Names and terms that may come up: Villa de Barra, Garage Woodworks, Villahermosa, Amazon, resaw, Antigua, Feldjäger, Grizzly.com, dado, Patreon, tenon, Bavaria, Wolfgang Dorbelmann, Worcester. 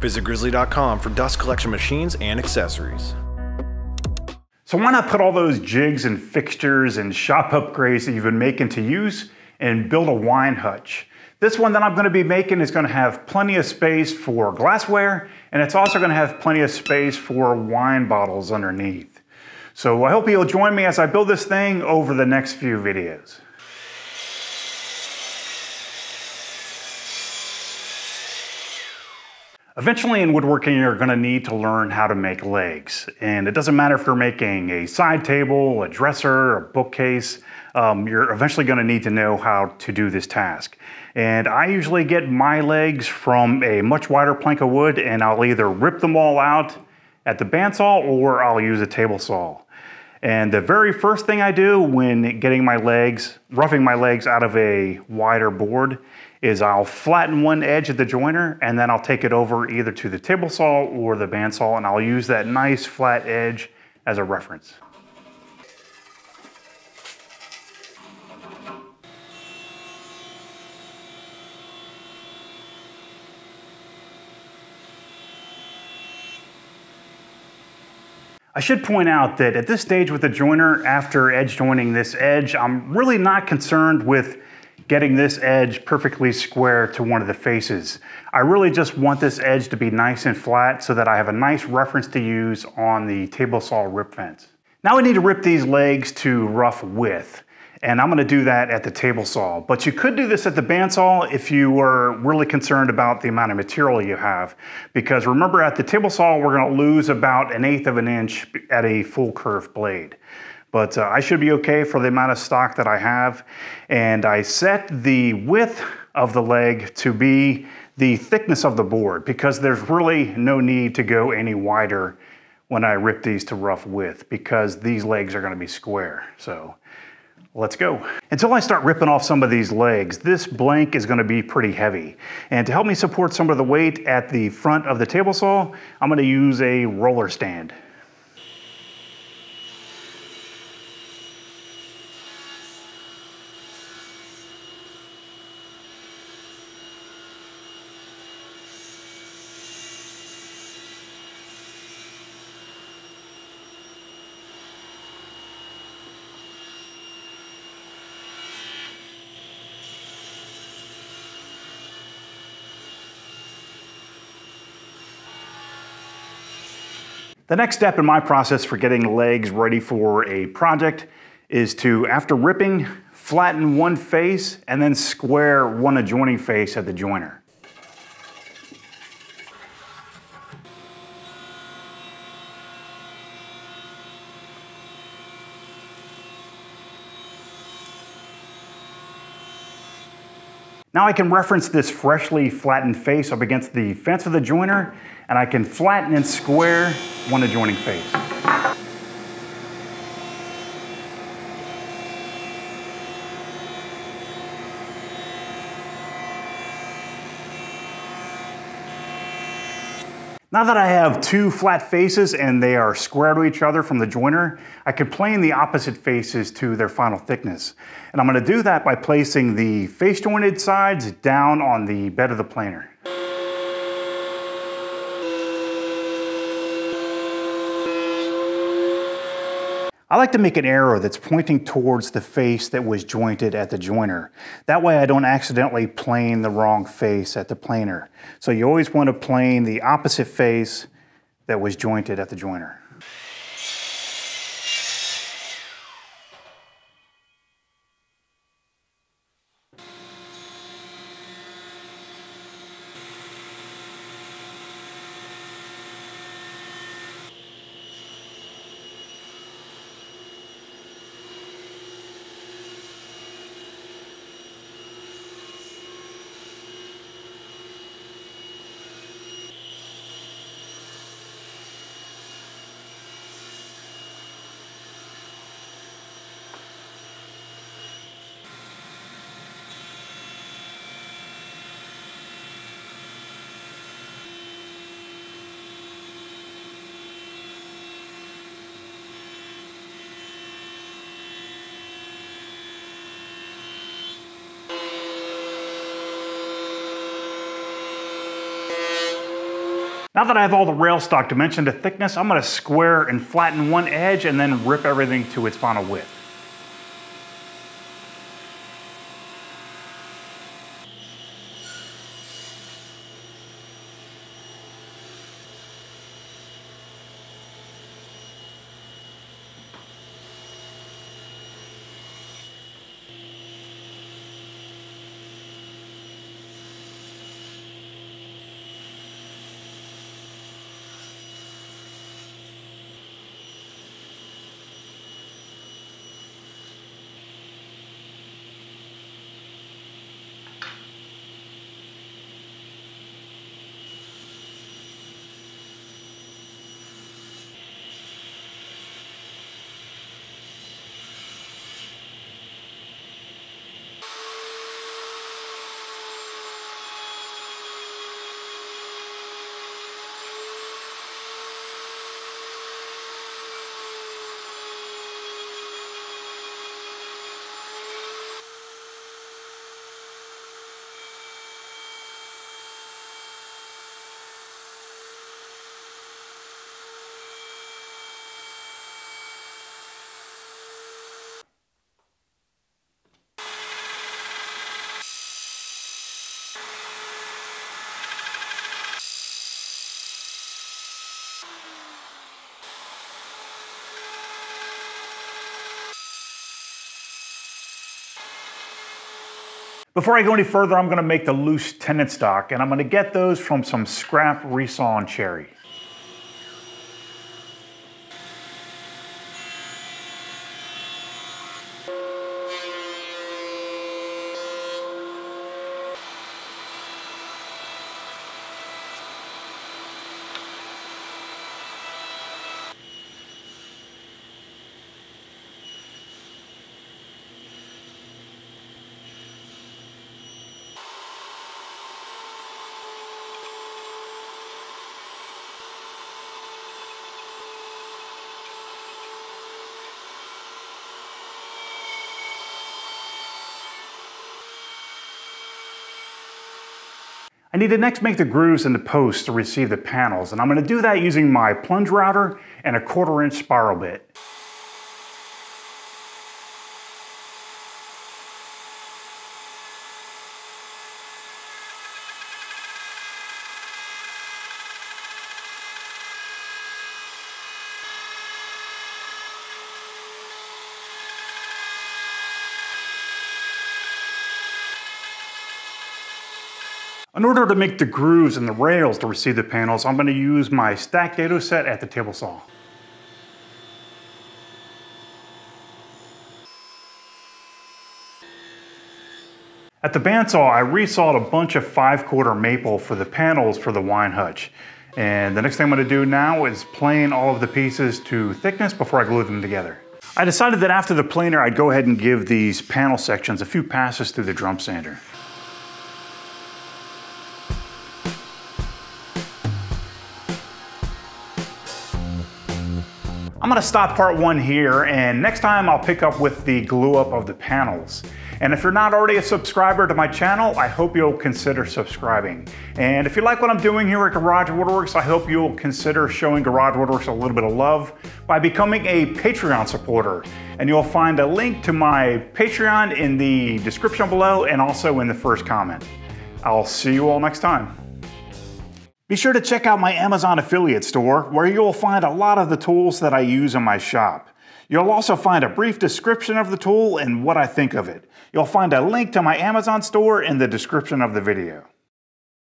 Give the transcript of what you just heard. Visit Grizzly.com for dust collection machines and accessories. So why not put all those jigs and fixtures and shop upgrades that you've been making to use and build a wine hutch? This one that I'm going to be making is going to have plenty of space for glassware, and it's also going to have plenty of space for wine bottles underneath. So I hope you'll join me as I build this thing over the next few videos. Eventually in woodworking, you're going to need to learn how to make legs. And it doesn't matter if you're making a side table, a dresser, a bookcase, you're eventually going to need to know how to do this task. And I usually get my legs from a much wider plank of wood, and I'll either rip them all out at the bandsaw or I'll use a table saw. And the very first thing I do when getting my legs, roughing my legs out of a wider board, is I'll flatten one edge of the joiner, and then I'll take it over either to the table saw or the bandsaw, and I'll use that nice flat edge as a reference. I should point out that at this stage with the joiner, after edge joining this edge, I'm really not concerned with getting this edge perfectly square to one of the faces. I really just want this edge to be nice and flat so that I have a nice reference to use on the table saw rip fence. Now we need to rip these legs to rough width, and I'm gonna do that at the table saw, but you could do this at the bandsaw if you were really concerned about the amount of material you have, because remember, at the table saw, we're gonna lose about 1/8 of an inch at a full curved blade. But I should be okay for the amount of stock that I have. And I set the width of the leg to be the thickness of the board, because there's really no need to go any wider when I rip these to rough width, because these legs are gonna be square. So let's go. Until I start ripping off some of these legs, this blank is gonna be pretty heavy. And to help me support some of the weight at the front of the table saw, I'm gonna use a roller stand. The next step in my process for getting legs ready for a project is to, after ripping, flatten one face and then square one adjoining face at the joiner. Now I can reference this freshly flattened face up against the fence of the joiner, and I can flatten and square one adjoining face. Now that I have two flat faces and they are square to each other from the joiner, I can plane the opposite faces to their final thickness. And I'm gonna do that by placing the face jointed sides down on the bed of the planer. I like to make an arrow that's pointing towards the face that was jointed at the joiner. That way I don't accidentally plane the wrong face at the planer. So you always want to plane the opposite face that was jointed at the joiner. Now that I have all the rail stock to mention the thickness, I'm gonna square and flatten one edge and then rip everything to its final width. Before I go any further, I'm gonna make the loose tenon stock, and I'm gonna get those from some scrap resawn cherry. I need to next make the grooves in the posts to receive the panels, and I'm going to do that using my plunge router and a 1/4 inch spiral bit. In order to make the grooves and the rails to receive the panels, I'm going to use my stacked dado set at the table saw. At the bandsaw, I resawed a bunch of 5/4 maple for the panels for the wine hutch. And the next thing I'm going to do now is plane all of the pieces to thickness before I glue them together. I decided that after the planer, I'd go ahead and give these panel sections a few passes through the drum sander. I'm gonna stop part one here, and next time I'll pick up with the glue up of the panels. And if you're not already a subscriber to my channel, I hope you'll consider subscribing. And if you like what I'm doing here at Garage Woodworks, I hope you'll consider showing Garage Woodworks a little bit of love by becoming a Patreon supporter. And you'll find a link to my Patreon in the description below and also in the first comment. I'll see you all next time. Be sure to check out my Amazon affiliate store, where you'll find a lot of the tools that I use in my shop. You'll also find a brief description of the tool and what I think of it. You'll find a link to my Amazon store in the description of the video.